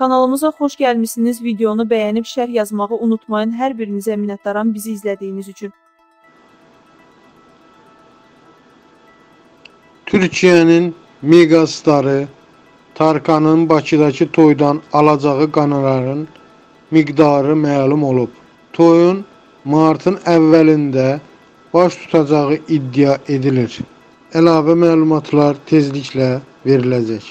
Kanalımıza hoş gəlmişsiniz. Videonu bəyənib şərh yazmağı unutmayın. Hər birinizə minnətdaram bizi izlədiyiniz üçün. Türkiyənin megastarı Tarkanın Bakıdakı toydan alacağı qanarların miqdarı məlum olub. Toyun martın əvvəlində baş tutacağı iddia edilir. Əlavə məlumatlar tezliklə veriləcək.